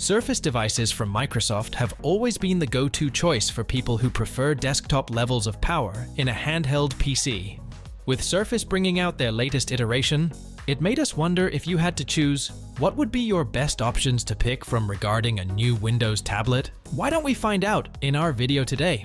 Surface devices from Microsoft have always been the go-to choice for people who prefer desktop levels of power in a handheld PC. With Surface bringing out their latest iteration, it made us wonder if you had to choose, what would be your best options to pick from regarding a new Windows tablet? Why don't we find out in our video today?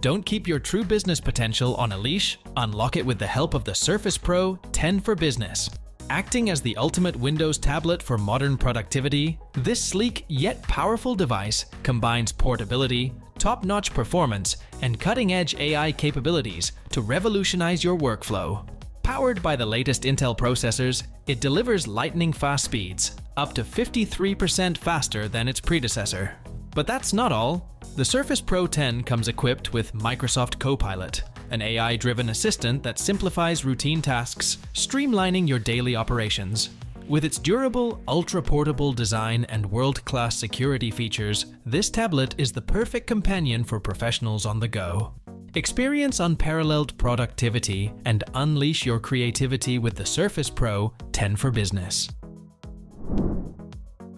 Don't keep your true business potential on a leash, unlock it with the help of the Surface Pro 10 for Business. Acting as the ultimate Windows tablet for modern productivity, this sleek yet powerful device combines portability, top-notch performance, and cutting-edge AI capabilities to revolutionize your workflow. Powered by the latest Intel processors, it delivers lightning-fast speeds, up to 53% faster than its predecessor. But that's not all. The Surface Pro 10 comes equipped with Microsoft Copilot, an AI-driven assistant that simplifies routine tasks, streamlining your daily operations. With its durable, ultra-portable design and world-class security features, this tablet is the perfect companion for professionals on the go. Experience unparalleled productivity and unleash your creativity with the Surface Pro 10 for Business.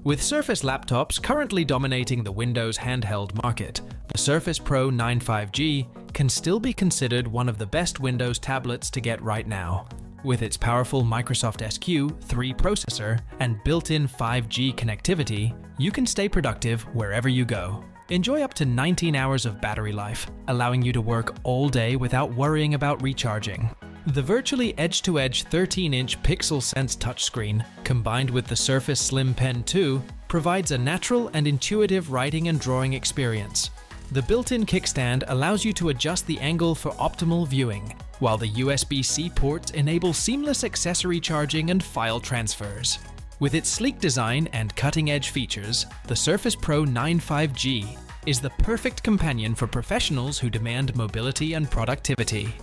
With Surface laptops currently dominating the Windows handheld market, the Surface Pro 9 5G can still be considered one of the best Windows tablets to get right now. With its powerful Microsoft SQ3 processor and built-in 5G connectivity, you can stay productive wherever you go. Enjoy up to 19 hours of battery life, allowing you to work all day without worrying about recharging. The virtually edge-to-edge 13-inch PixelSense touchscreen, combined with the Surface Slim Pen 2, provides a natural and intuitive writing and drawing experience. The built-in kickstand allows you to adjust the angle for optimal viewing, while the USB-C ports enable seamless accessory charging and file transfers. With its sleek design and cutting-edge features, the Surface Pro 9 5G is the perfect companion for professionals who demand mobility and productivity.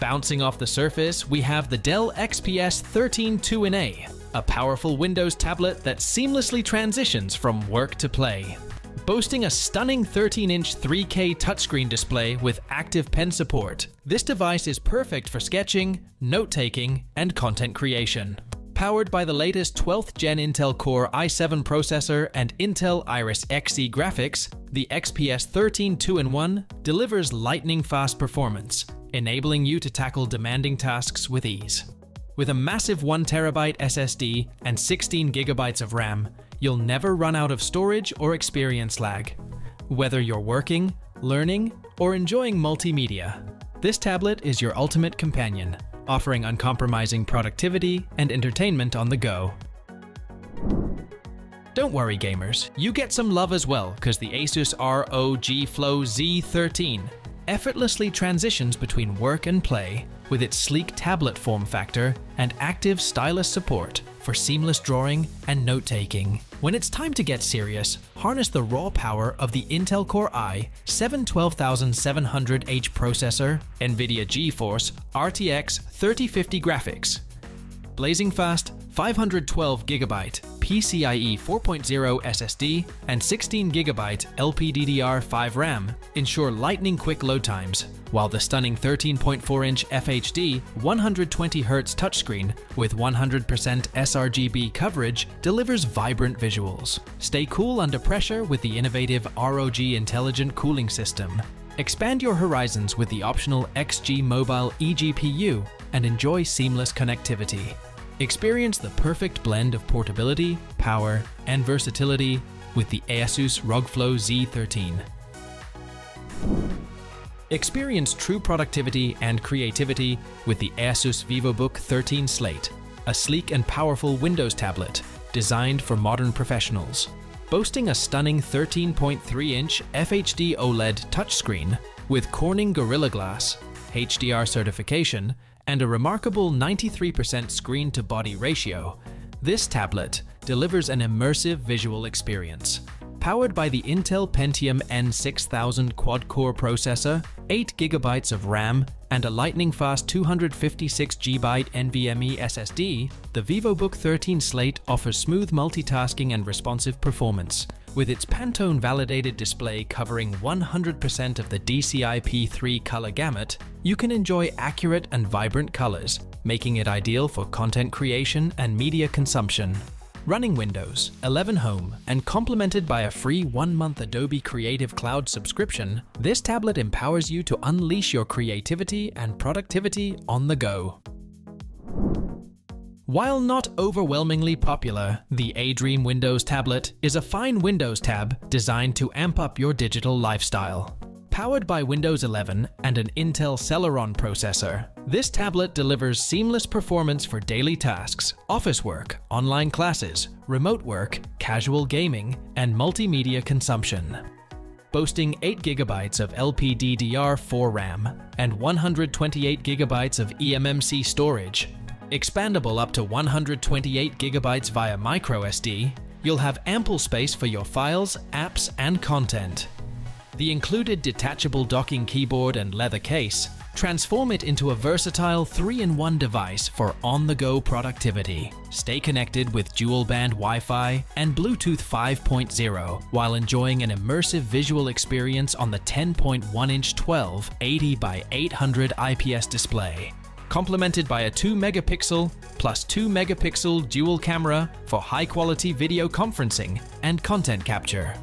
Bouncing off the Surface, we have the Dell XPS 13 2-in-1, a powerful Windows tablet that seamlessly transitions from work to play. Boasting a stunning 13-inch 3K touchscreen display with active pen support, this device is perfect for sketching, note-taking, and content creation. Powered by the latest 12th Gen Intel Core i7 processor and Intel Iris Xe graphics, the XPS 13 2-in-1 delivers lightning-fast performance, enabling you to tackle demanding tasks with ease. With a massive 1TB SSD and 16GB of RAM, you'll never run out of storage or experience lag. Whether you're working, learning, or enjoying multimedia, this tablet is your ultimate companion, offering uncompromising productivity and entertainment on the go. Don't worry gamers, you get some love as well because the ASUS ROG Flow Z13 effortlessly transitions between work and play with its sleek tablet form factor and active stylus support for seamless drawing and note-taking. When it's time to get serious, harness the raw power of the Intel Core i7-12700H processor, Nvidia GeForce RTX 3050 graphics, blazing fast 512GB PCIe 4.0 SSD, and 16GB LPDDR5 RAM ensure lightning-quick load times, while the stunning 13.4-inch FHD 120Hz touchscreen with 100% sRGB coverage delivers vibrant visuals. Stay cool under pressure with the innovative ROG Intelligent Cooling System. Expand your horizons with the optional XG Mobile eGPU and enjoy seamless connectivity. Experience the perfect blend of portability, power, and versatility with the ASUS ROG Flow Z13. Experience true productivity and creativity with the ASUS VivoBook 13 Slate, a sleek and powerful Windows tablet designed for modern professionals. Boasting a stunning 13.3-inch FHD OLED touchscreen with Corning Gorilla Glass, HDR certification, and a remarkable 93% screen-to-body ratio, this tablet delivers an immersive visual experience. Powered by the Intel Pentium N6000 quad-core processor, 8GB of RAM, and a lightning-fast 256GB NVMe SSD, the VivoBook 13 Slate offers smooth multitasking and responsive performance, with its Pantone-validated display covering 100% of the DCI-P3 color gamut, you can enjoy accurate and vibrant colors, making it ideal for content creation and media consumption. Running Windows 11 Home and complemented by a free 1-month Adobe Creative Cloud subscription, this tablet empowers you to unleash your creativity and productivity on the go. While not overwhelmingly popular, the A-Dream Windows tablet is a fine Windows tab designed to amp up your digital lifestyle. Powered by Windows 11 and an Intel Celeron processor, this tablet delivers seamless performance for daily tasks, office work, online classes, remote work, casual gaming, and multimedia consumption. Boasting 8GB of LPDDR4 RAM and 128GB of eMMC storage, expandable up to 128GB via microSD, you'll have ample space for your files, apps, and content. The included detachable docking keyboard and leather case transform it into a versatile 3-in-1 device for on-the-go productivity. Stay connected with dual-band Wi-Fi and Bluetooth 5.0 while enjoying an immersive visual experience on the 10.1-inch 1280x800 IPS display, complemented by a 2-megapixel plus 2-megapixel dual camera for high-quality video conferencing and content capture.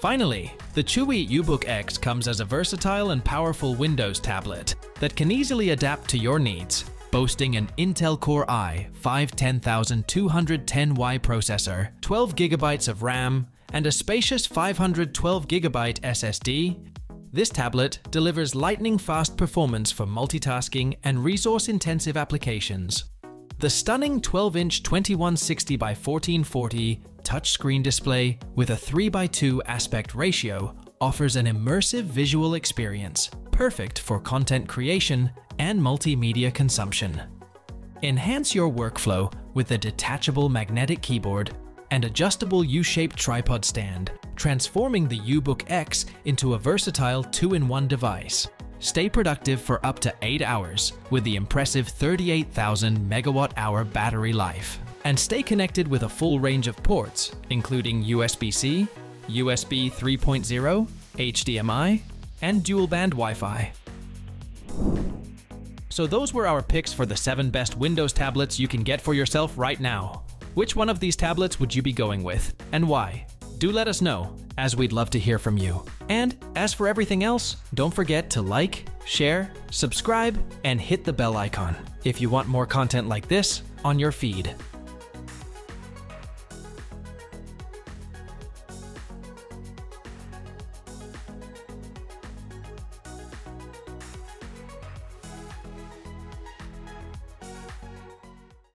Finally, the Chuwi UBook X comes as a versatile and powerful Windows tablet that can easily adapt to your needs, boasting an Intel Core i5-10210Y processor, 12GB of RAM, and a spacious 512GB SSD. This tablet delivers lightning-fast performance for multitasking and resource-intensive applications. The stunning 12-inch 2160x1440 touchscreen display with a 3:2 aspect ratio offers an immersive visual experience, perfect for content creation and multimedia consumption. Enhance your workflow with a detachable magnetic keyboard and adjustable U-shaped tripod stand, transforming the UBook X into a versatile 2-in-1 device. Stay productive for up to 8 hours with the impressive 38,000 megawatt-hour battery life. And stay connected with a full range of ports, including USB-C, USB 3.0, HDMI, and dual-band Wi-Fi. So those were our picks for the 7 best Windows tablets you can get for yourself right now. Which one of these tablets would you be going with, and why? Do let us know, as we'd love to hear from you. And as for everything else, don't forget to like, share, subscribe, and hit the bell icon if you want more content like this on your feed.